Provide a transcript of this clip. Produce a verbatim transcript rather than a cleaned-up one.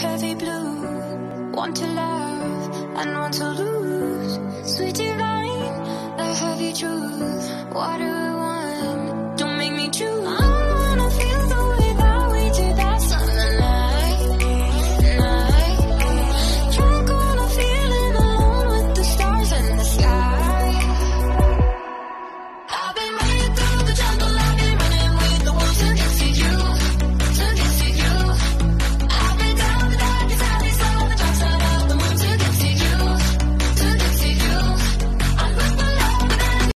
heavy blue, one to love and one to lose, sweet divine, a heavy truth, water.